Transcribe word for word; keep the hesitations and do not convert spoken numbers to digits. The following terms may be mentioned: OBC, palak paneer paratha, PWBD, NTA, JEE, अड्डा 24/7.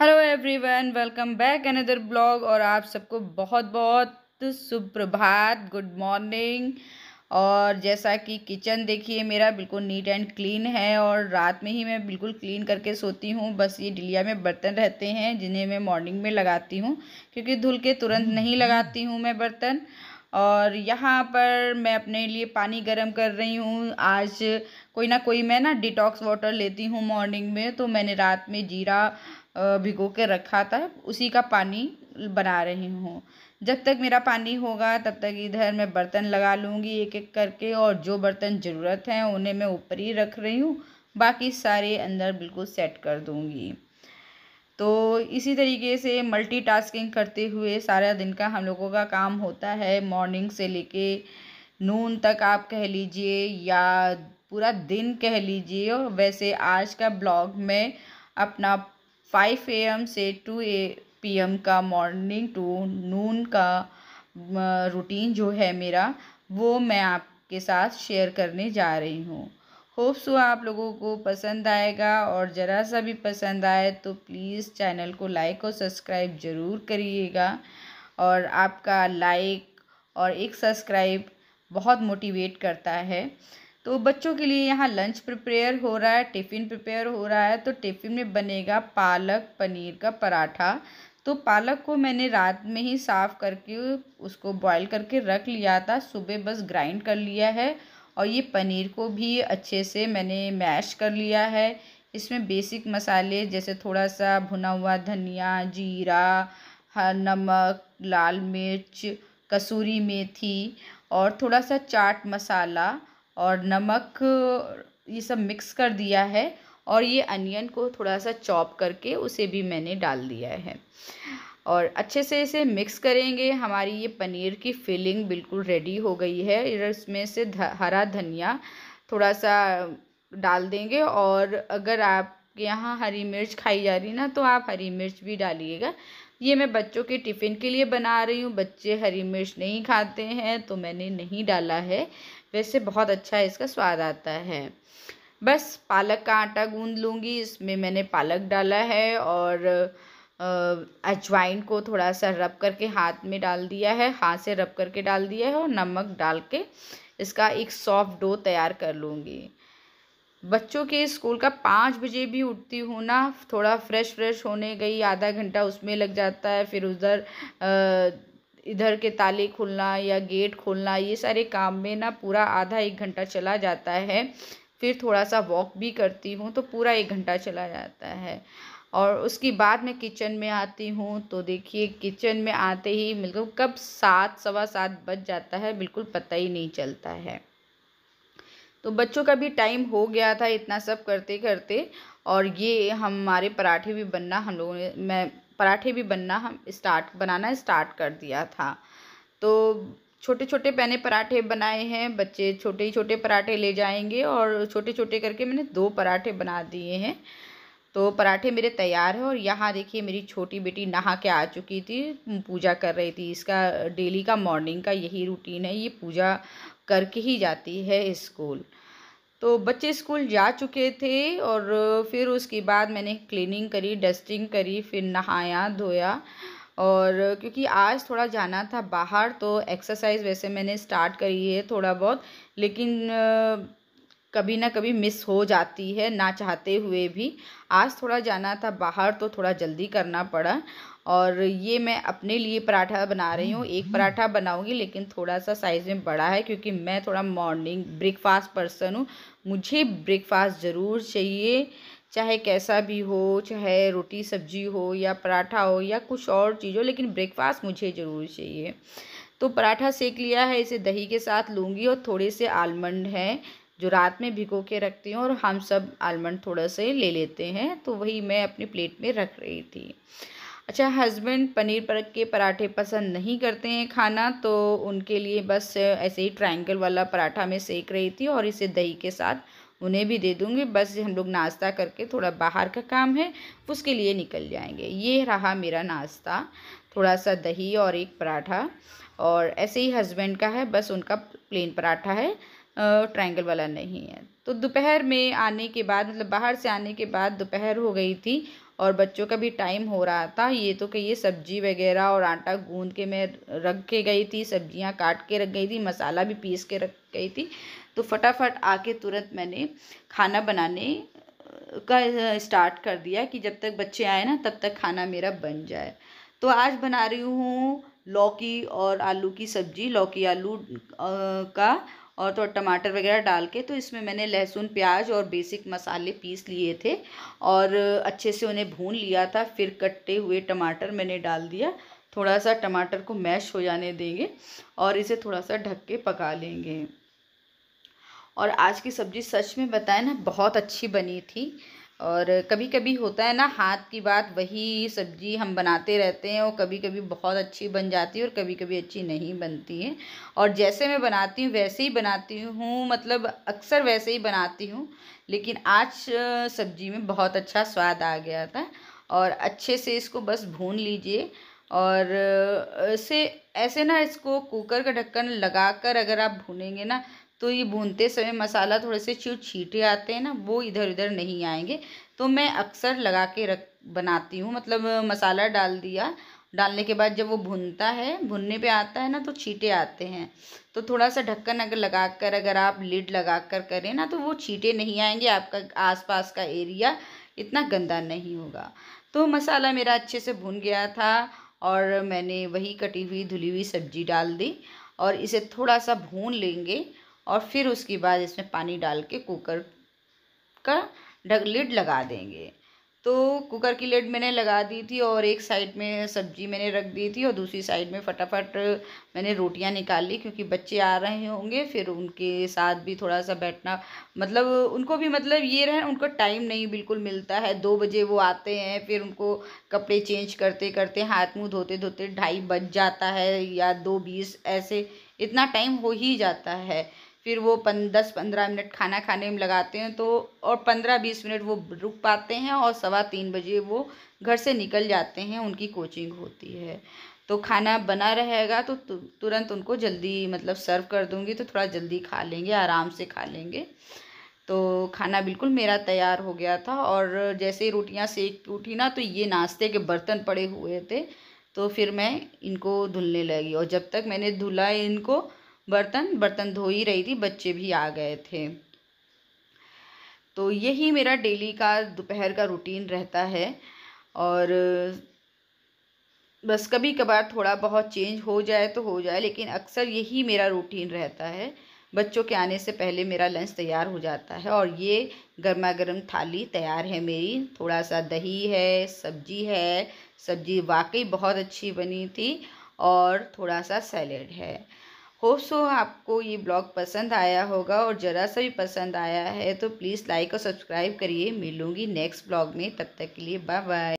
Hello everyone, welcome back another blog. और आप सबको बहुत बहुत सुप्रभात, गुड मॉर्निंग। और जैसा कि किचन देखिए मेरा बिल्कुल नीट एंड क्लीन है, और रात में ही मैं बिल्कुल क्लीन करके सोती हूँ। बस ये डिलिया में बर्तन रहते हैं जिन्हें मैं मॉर्निंग में लगाती हूँ, क्योंकि धुल के तुरंत नहीं लगाती हूँ मैं बर्तन। और यहाँ पर मैं अपने लिए पानी गर्म कर रही हूँ। आज कोई ना कोई मैं ना डिटॉक्स वाटर लेती हूँ मॉर्निंग में, तो मैंने रात में जीरा भिगो के रखा था, उसी का पानी बना रही हूँ। जब तक मेरा पानी होगा तब तक इधर मैं बर्तन लगा लूँगी एक एक करके, और जो बर्तन ज़रूरत हैं उन्हें मैं ऊपर ही रख रही हूँ, बाकी सारे अंदर बिल्कुल सेट कर दूँगी। तो इसी तरीके से मल्टीटास्किंग करते हुए सारा दिन का हम लोगों का काम होता है, मॉर्निंग से लेके नून तक आप कह लीजिए या पूरा दिन कह लीजिए। और वैसे आज का ब्लॉग मैं अपना फाइव ए एम से टू पी एम का मॉर्निंग टू नून का रूटीन जो है मेरा, वो मैं आपके साथ शेयर करने जा रही हूँ। होप सो आप लोगों को पसंद आएगा, और ज़रा सा भी पसंद आए तो प्लीज़ चैनल को लाइक और सब्सक्राइब ज़रूर करिएगा। और आपका लाइक और एक सब्सक्राइब बहुत मोटिवेट करता है। तो बच्चों के लिए यहाँ लंच प्रिपेयर हो रहा है, टिफ़िन प्रिपेयर हो रहा है। तो टिफ़िन में बनेगा पालक पनीर का पराठा। तो पालक को मैंने रात में ही साफ़ करके उसको बॉईल करके रख लिया था, सुबह बस ग्राइंड कर लिया है। और ये पनीर को भी अच्छे से मैंने मैश कर लिया है। इसमें बेसिक मसाले जैसे थोड़ा सा भुना हुआ धनिया, जीरा, नमक, लाल मिर्च, कसूरी मेथी और थोड़ा सा चाट मसाला और नमक, ये सब मिक्स कर दिया है। और ये अनियन को थोड़ा सा चॉप करके उसे भी मैंने डाल दिया है, और अच्छे से इसे मिक्स करेंगे। हमारी ये पनीर की फिलिंग बिल्कुल रेडी हो गई है। इसमें से हरा धनिया थोड़ा सा डाल देंगे, और अगर आपके यहाँ हरी मिर्च खाई जा रही ना तो आप हरी मिर्च भी डालिएगा। ये मैं बच्चों के टिफ़िन के लिए बना रही हूँ, बच्चे हरी मिर्च नहीं खाते हैं तो मैंने नहीं डाला है। वैसे बहुत अच्छा इसका स्वाद आता है। बस पालक का आटा गूँध लूँगी, इसमें मैंने पालक डाला है और अजवाइन को थोड़ा सा रब करके हाथ में डाल दिया है, हाथ से रब करके डाल दिया है, और नमक डाल के इसका एक सॉफ्ट डो तैयार कर लूँगी। बच्चों के स्कूल का पाँच बजे भी उठती हूँ ना, थोड़ा फ्रेश फ्रेश होने गई, आधा घंटा उसमें लग जाता है। फिर उधर इधर के ताले खोलना या गेट खोलना, ये सारे काम में ना पूरा आधा एक घंटा चला जाता है। फिर थोड़ा सा वॉक भी करती हूँ तो पूरा एक घंटा चला जाता है। और उसके बाद मैं किचन में आती हूँ, तो देखिए किचन में आते ही मतलब कब सात सवा सात बज जाता है, बिल्कुल पता ही नहीं चलता है। तो बच्चों का भी टाइम हो गया था इतना सब करते करते। और ये हमारे पराठे भी बनना हम लोगों ने मैं पराठे भी बनना हम स्टार्ट बनाना स्टार्ट कर दिया था। तो छोटे छोटे मैंने पराठे बनाए हैं, बच्चे छोटे छोटे पराठे ले जाएंगे, और छोटे छोटे करके मैंने दो पराठे बना दिए हैं। तो पराठे मेरे तैयार हैं। और यहाँ देखिए मेरी छोटी बेटी नहा के आ चुकी थी, पूजा कर रही थी। इसका डेली का मॉर्निंग का यही रूटीन है, ये पूजा करके ही जाती है स्कूल। तो बच्चे स्कूल जा चुके थे, और फिर उसके बाद मैंने क्लीनिंग करी, डस्टिंग करी, फिर नहाया धोया। और क्योंकि आज थोड़ा जाना था बाहर, तो एक्सरसाइज वैसे मैंने स्टार्ट करी है थोड़ा बहुत, लेकिन कभी ना कभी मिस हो जाती है ना चाहते हुए भी। आज थोड़ा जाना था बाहर तो थोड़ा जल्दी करना पड़ा। और ये मैं अपने लिए पराठा बना रही हूँ, एक पराठा बनाऊँगी लेकिन थोड़ा सा साइज़ में बड़ा है, क्योंकि मैं थोड़ा मॉर्निंग ब्रेकफास्ट पर्सन हूँ। मुझे ब्रेकफास्ट ज़रूर चाहिए, चाहे कैसा भी हो, चाहे रोटी सब्जी हो या पराठा हो या कुछ और चीज़ हो, लेकिन ब्रेकफास्ट मुझे ज़रूर चाहिए। तो पराठा सेक लिया है, इसे दही के साथ लूँगी, और थोड़े से आलमंड हैं जो रात में भिगो के रखती हूँ, और हम सब आलमंड थोड़ा से ले लेते हैं, तो वही मैं अपनी प्लेट में रख रही थी। अच्छा, हस्बैंड पनीर पर के पराठे पसंद नहीं करते हैं खाना, तो उनके लिए बस ऐसे ही ट्रायंगल वाला पराठा मैं सेक रही थी, और इसे दही के साथ उन्हें भी दे दूँगी। बस हम लोग नाश्ता करके, थोड़ा बाहर का काम है उसके लिए निकल जाएंगे। ये रहा मेरा नाश्ता, थोड़ा सा दही और एक पराठा, और ऐसे ही हस्बैंड का है, बस उनका प्लेन पराठा है, ट्रायंगल वाला नहीं है। तो दोपहर में आने के बाद मतलब बाहर से आने के बाद दोपहर हो गई थी, और बच्चों का भी टाइम हो रहा था। ये तो कि ये सब्जी वगैरह और आटा गूंद के मैं रख के गई थी, सब्जियां काट के रख गई थी, मसाला भी पीस के रख गई थी। तो फटाफट आके तुरंत मैंने खाना बनाने का स्टार्ट कर दिया कि जब तक बच्चे आए ना तब तक खाना मेरा बन जाए। तो आज बना रही हूँ लौकी और आलू की सब्जी, लौकी आलू का और तो टमाटर वगैरह डाल के। तो इसमें मैंने लहसुन प्याज और बेसिक मसाले पीस लिए थे और अच्छे से उन्हें भून लिया था। फिर कटे हुए टमाटर मैंने डाल दिया। थोड़ा सा टमाटर को मैश हो जाने देंगे और इसे थोड़ा सा ढक के पका लेंगे। और आज की सब्ज़ी सच में बताएं ना बहुत अच्छी बनी थी। और कभी कभी होता है ना हाथ की बात, वही सब्ज़ी हम बनाते रहते हैं और कभी कभी बहुत अच्छी बन जाती है और कभी कभी अच्छी नहीं बनती है। और जैसे मैं बनाती हूँ वैसे ही बनाती हूँ, मतलब अक्सर वैसे ही बनाती हूँ, लेकिन आज सब्ज़ी में बहुत अच्छा स्वाद आ गया था। और अच्छे से इसको बस भून लीजिए और ऐसे ऐसे ना इसको कुकर का ढक्कन लगाकर अगर आप भूनेंगे ना तो ये भूनते समय मसाला थोड़े से जो छींटे आते हैं ना वो इधर उधर नहीं आएंगे। तो मैं अक्सर लगा के रख बनाती हूँ, मतलब मसाला डाल दिया, डालने के बाद जब वो भुनता है, भुनने पे आता है ना तो छींटे आते हैं। तो थोड़ा सा ढक्कन अगर लगा कर अगर आप लिड लगा कर करें ना तो वो छींटे नहीं आएंगे, आपका आसपास का एरिया इतना गंदा नहीं होगा। तो मसाला मेरा अच्छे से भुन गया था और मैंने वही कटी हुई धुली हुई सब्जी डाल दी और इसे थोड़ा सा भून लेंगे। और फिर उसके बाद इसमें पानी डाल के कुकर का ढक लिड लगा देंगे। तो कुकर की लिड मैंने लगा दी थी और एक साइड में सब्जी मैंने रख दी थी और दूसरी साइड में फटाफट मैंने रोटियां निकाल ली, क्योंकि बच्चे आ रहे होंगे फिर उनके साथ भी थोड़ा सा बैठना, मतलब उनको भी मतलब ये रहे उनको टाइम नहीं बिल्कुल मिलता है। दो बजे वो आते हैं, फिर उनको कपड़े चेंज करते करते हाथ मुँह धोते धोते ढाई बज जाता है या दो बीस, ऐसे इतना टाइम हो ही जाता है। फिर वो पन दस पंद्रह मिनट खाना खाने में लगाते हैं तो और पंद्रह बीस मिनट वो रुक पाते हैं और सवा तीन बजे वो घर से निकल जाते हैं, उनकी कोचिंग होती है। तो खाना बना रहेगा तो तुरंत उनको जल्दी मतलब सर्व कर दूंगी, तो थोड़ा जल्दी खा लेंगे, आराम से खा लेंगे। तो खाना बिल्कुल मेरा तैयार हो गया था और जैसे ही रोटियाँ सेक उठी ना तो ये नाश्ते के बर्तन पड़े हुए थे तो फिर मैं इनको धुलने लगी। और जब तक मैंने धुला इनको बर्तन बर्तन धो ही रही थी, बच्चे भी आ गए थे। तो यही मेरा डेली का दोपहर का रूटीन रहता है। और बस कभी कभार थोड़ा बहुत चेंज हो जाए तो हो जाए, लेकिन अक्सर यही मेरा रूटीन रहता है। बच्चों के आने से पहले मेरा लंच तैयार हो जाता है। और ये गर्मा गर्म थाली तैयार है मेरी, थोड़ा सा दही है, सब्जी है, सब्जी वाकई बहुत अच्छी बनी थी और थोड़ा सा सैलेड है। होप सो आपको ये ब्लॉग पसंद आया होगा और ज़रा सा भी पसंद आया है तो प्लीज़ लाइक और सब्सक्राइब करिए। मिलूंगी नेक्स्ट ब्लॉग में, तब तक के लिए बाय बाय।